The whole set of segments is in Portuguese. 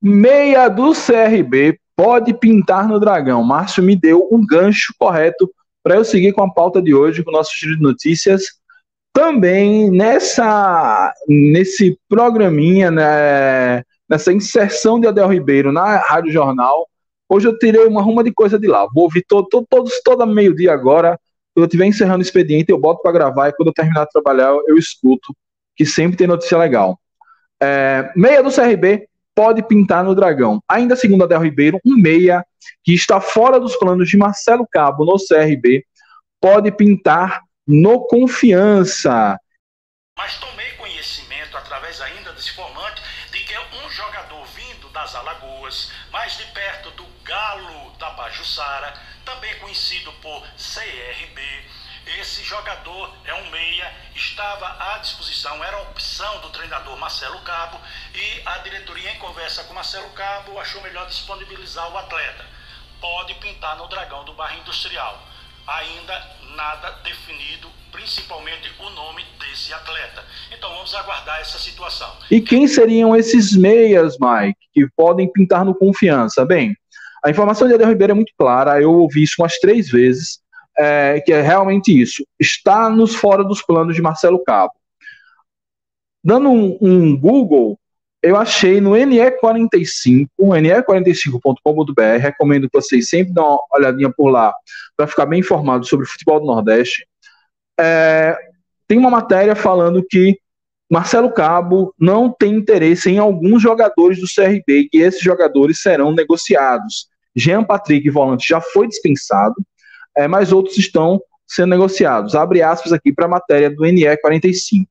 Meia do CRB pode pintar no Dragão. Márcio me deu um gancho correto para eu seguir com a pauta de hoje, com o nosso giro de notícias. Também nesse programinha, né, nessa inserção de Adel Ribeiro na Rádio Jornal, hoje eu tirei uma ruma de coisa de lá. Vou ouvir toda meio-dia agora. Quando eu estiver encerrando o expediente, eu boto para gravar e quando eu terminar de trabalhar, eu escuto, que sempre tem notícia legal. Meia do CRB pode pintar no Dragão. Ainda segundo Adel Ribeiro, um meia que está fora dos planos de Marcelo Cabo no CRB pode pintar no Confiança. Mas tomei conhecimento, através ainda desse informante, de que um jogador vindo das Alagoas, mais de perto do Galo da Bajussara, também conhecido por CRB, esse jogador é um meia, estava à disposição, era opção do treinador Marcelo Cabo e a diretoria em conversa com Marcelo Cabo achou melhor disponibilizar o atleta. Pode pintar no Dragão do Barra Industrial. Ainda nada definido, principalmente o nome desse atleta. Então vamos aguardar essa situação. E quem seriam esses meias, Mike, que podem pintar no Confiança? Bem, a informação de Adel Ribeiro é muito clara, eu ouvi isso umas 3 vezes. Que é realmente isso, está nos fora dos planos de Marcelo Cabo. Dando um Google, eu achei no NE45, ne45.com.br, recomendo que vocês sempre dão uma olhadinha por lá, para ficar bem informado sobre o futebol do Nordeste. Tem uma matéria falando que Marcelo Cabo não tem interesse em alguns jogadores do CRB, que esses jogadores serão negociados. Jean Patrick, volante, já foi dispensado, mas outros estão sendo negociados. Abre aspas aqui para a matéria do NE45.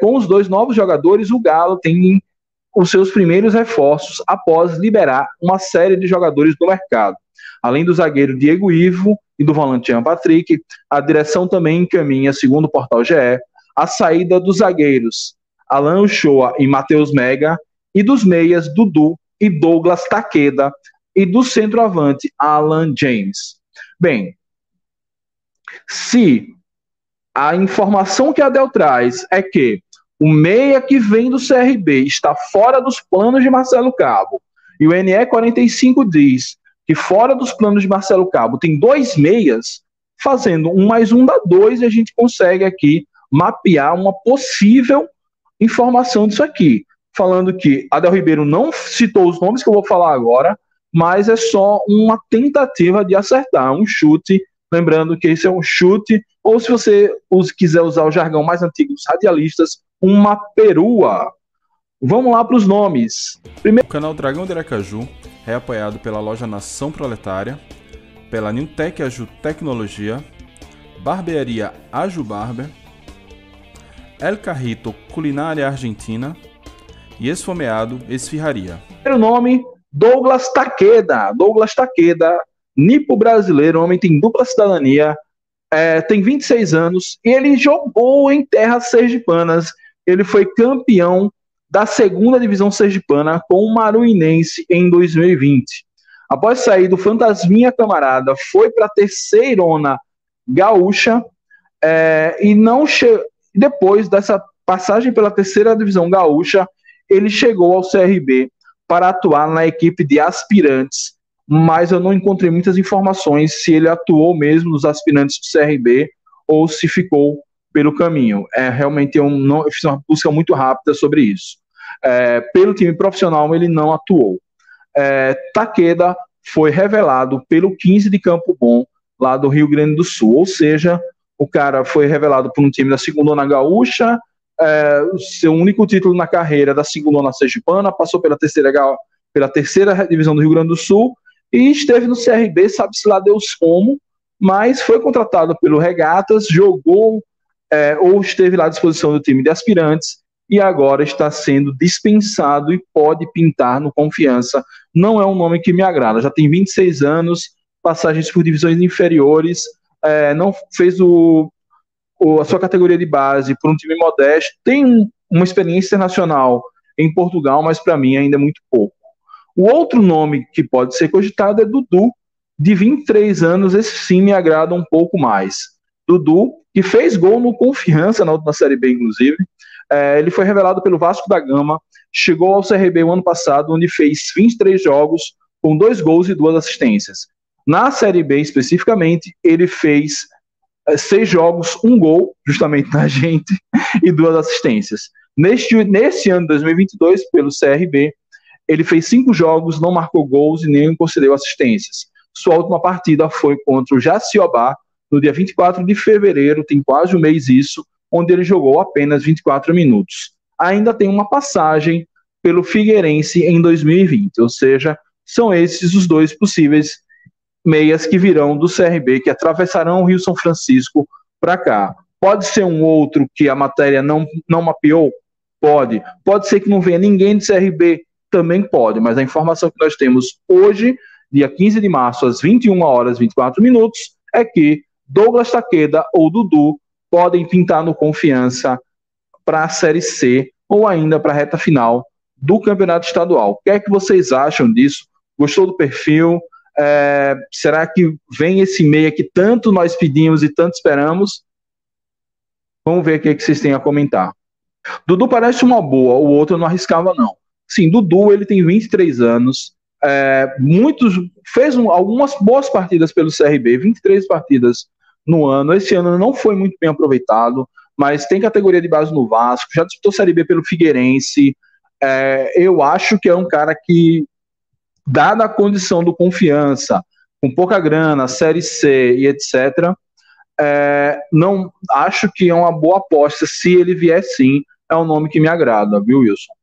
Com os 2 novos jogadores, o Galo tem os seus primeiros reforços após liberar uma série de jogadores do mercado. Além do zagueiro Diego Ivo e do volante Jean Patrick, a direção também encaminha, segundo o portal GE, a saída dos zagueiros Alan Uchoa e Matheus Mega e dos meias Dudu e Douglas Takeda e do centroavante Alan James. Bem, se a informação que a Adel traz é que o meia que vem do CRB está fora dos planos de Marcelo Cabo, e o NE45 diz que fora dos planos de Marcelo Cabo tem 2 meias, fazendo 1 mais 1 dá 2, e a gente consegue aqui mapear uma possível informação disso aqui, falando que Adel Ribeiro não citou os nomes que eu vou falar agora, mas é só uma tentativa de acertar, um chute, lembrando que esse é um chute, ou se você quiser usar o jargão mais antigo dos radialistas, uma perua. Vamos lá para os nomes. Primeiro... O canal Dragão de Aracaju é apoiado pela loja Nação Proletária, pela NewTechAju Tecnologia, Barbearia AjuBarber, El Carrito Culinária Argentina e Esfomeado Esfirraria. Primeiro nome... Douglas Takeda, nipo brasileiro, homem tem dupla cidadania, tem 26 anos, e ele jogou em terras sergipanas, ele foi campeão da 2ª divisão sergipana com o Maruinense em 2020. Após sair do Fantasminha Camarada, foi para a 3ª gaúcha, e não depois dessa passagem pela 3ª divisão gaúcha, ele chegou ao CRB para atuar na equipe de aspirantes, mas eu não encontrei muitas informações se ele atuou mesmo nos aspirantes do CRB ou se ficou pelo caminho. Realmente eu fiz uma busca muito rápida sobre isso. Pelo time profissional ele não atuou. Takeda foi revelado pelo 15 de Campo Bom, lá do Rio Grande do Sul, ou seja, o cara foi revelado por um time da 2ª gaúcha, seu único título na carreira da 2ª sergipana, passou pela terceira divisão do Rio Grande do Sul e esteve no CRB, sabe-se lá Deus como, mas foi contratado pelo Regatas, jogou ou esteve lá à disposição do time de aspirantes e agora está sendo dispensado e pode pintar no Confiança. Não é um nome que me agrada, já tem 26 anos, passagens por divisões inferiores, não fez a sua categoria de base por um time modesto, tem uma experiência internacional em Portugal, mas para mim ainda é muito pouco. O outro nome que pode ser cogitado é Dudu, de 23 anos, esse sim me agrada um pouco mais. Dudu, que fez gol no Confiança, na última Série B inclusive, ele foi revelado pelo Vasco da Gama, chegou ao CRB no ano passado, onde fez 23 jogos com 2 gols e 2 assistências. Na Série B, especificamente, ele fez 6 jogos, 1 gol, justamente na gente, e 2 assistências. Nesse ano de 2022, pelo CRB, ele fez 5 jogos, não marcou gols e nem concedeu assistências. Sua última partida foi contra o Jaciobá, no dia 24 de fevereiro, tem quase um mês isso, onde ele jogou apenas 24 minutos. Ainda tem uma passagem pelo Figueirense em 2020, ou seja, são esses os 2 possíveis meias que virão do CRB, que atravessarão o Rio São Francisco para cá. Pode ser um outro que a matéria não mapeou? Pode. Pode ser que não venha ninguém do CRB? Também pode, mas a informação que nós temos hoje, dia 15 de março, às 21 horas e 24 minutos, é que Douglas Takeda ou Dudu podem pintar no Confiança para a Série C ou ainda para a reta final do Campeonato Estadual. O que é que vocês acham disso? Gostou do perfil? Será que vem esse meia que tanto nós pedimos e tanto esperamos? Vamos ver o que vocês têm a comentar. Dudu parece uma boa, o outro eu não arriscava não. Sim, Dudu, ele tem 23 anos, fez algumas boas partidas pelo CRB, 23 partidas no ano. Esse ano não foi muito bem aproveitado, mas tem categoria de base no Vasco, já disputou Série B pelo Figueirense. Eu acho que é um cara que, dada a condição do Confiança, com pouca grana, Série C e etc, não acho que é uma boa aposta. Se ele vier sim, é um nome que me agrada, viu, Wilson?